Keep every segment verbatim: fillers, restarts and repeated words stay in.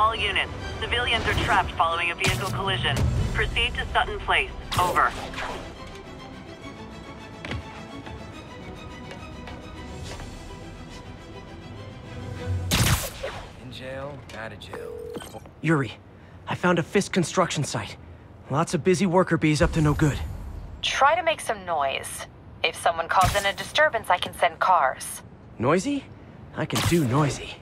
All units, civilians are trapped following a vehicle collision. Proceed to Sutton Place. Over. In jail, out of jail. Yuri, I found a Fisk construction site. Lots of busy worker bees up to no good. Try to make some noise. If someone calls in a disturbance, I can send cars. Noisy? I can do noisy.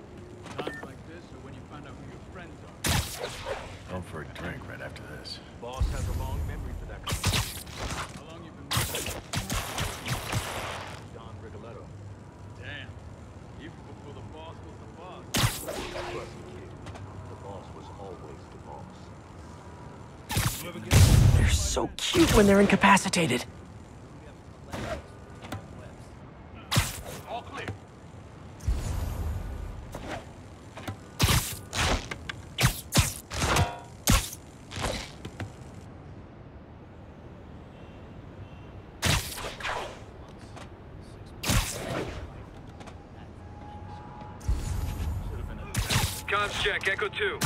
I'm for a drink right after this. Boss has a long memory for that. How long you been with Don Rigoletto? Damn. Even before the boss was the boss. Trust me, kid. The boss was always the boss. They're so cute when they're incapacitated. All clear. Comms check, Echo two.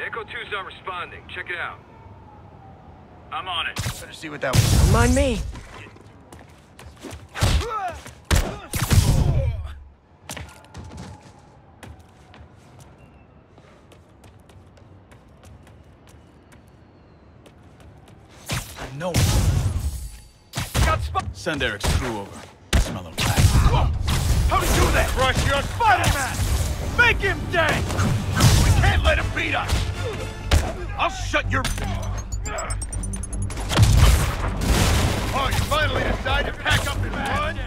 Echo two's not responding. Check it out. I'm on it. Better see what that was. Don't mind me. I know it. Got spot. Send Eric's crew over. Smell them back. Whoa. How do you do that? Rush, you're Spider-Man! Make him dead! We can't let him beat us! I'll shut your... Oh, you finally decided to pack up in one?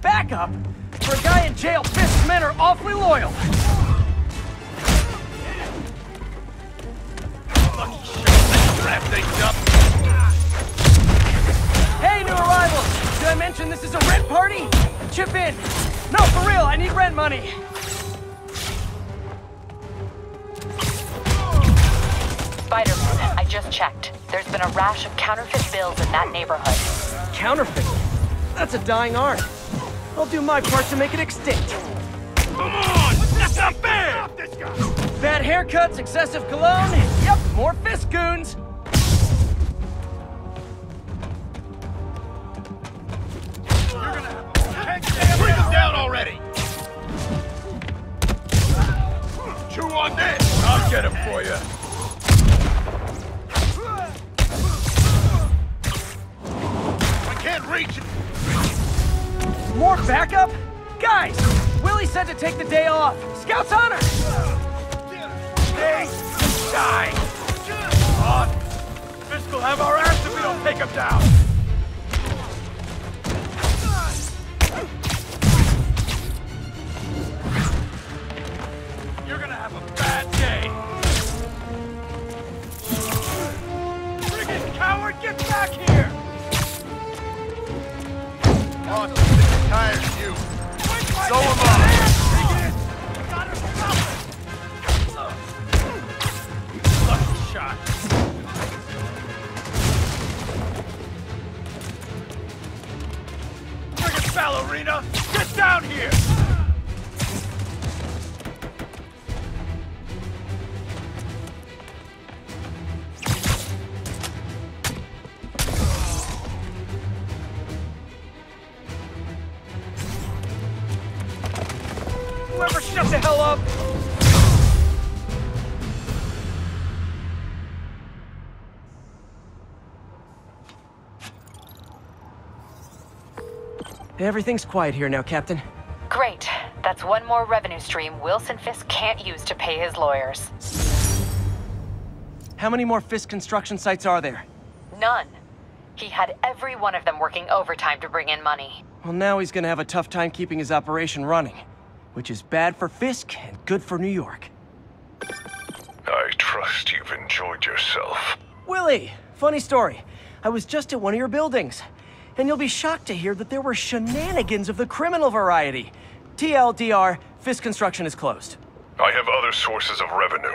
Back up? For a guy in jail, Fisk's men are awfully loyal. Hey, new arrivals! Did I mention this is a rent party? Chip in! No, for real, I need rent money! Spider-Man, I just checked. There's been a rash of counterfeit bills in that neighborhood. Counterfeit? That's a dying art. I'll do my part to make it extinct. Come on! That's not fair! Stop this guy! Bad haircuts, excessive cologne, yep, more Fisk goons! Bring them down already! Chew on this! I'll get him for you. I can't reach it! More backup? Guys! Willie said to take the day off. Scout's honor! Stay! Die! Come on! Fisk will have our ass if we don't take him down! You're gonna have a bad day! Friggin' coward, get back here! Oh, I'm sick and tired of you. So am I! Lucky shot. Friggin' ballerina, get down here! Whoever shut the hell up! Everything's quiet here now, Captain. Great. That's one more revenue stream Wilson Fisk can't use to pay his lawyers. How many more Fisk construction sites are there? None. He had every one of them working overtime to bring in money. Well, now he's gonna have a tough time keeping his operation running. Which is bad for Fisk and good for New York. I trust you've enjoyed yourself. Willie, funny story. I was just at one of your buildings, and you'll be shocked to hear that there were shenanigans of the criminal variety. T L D R, Fisk Construction is closed. I have other sources of revenue,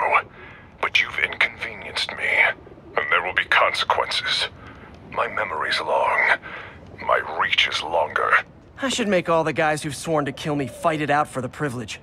but you've inconvenienced me, and there will be consequences. My memory's long. My reach is longer. I should make all the guys who've sworn to kill me fight it out for the privilege.